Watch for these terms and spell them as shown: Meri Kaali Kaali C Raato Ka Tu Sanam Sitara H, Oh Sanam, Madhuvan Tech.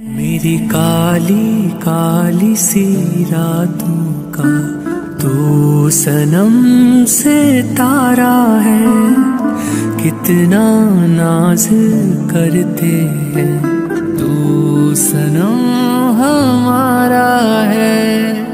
मेरी काली काली सी रातों का तू सनम सितारा है। कितना नाज करते हैं तू सनम हमारा है।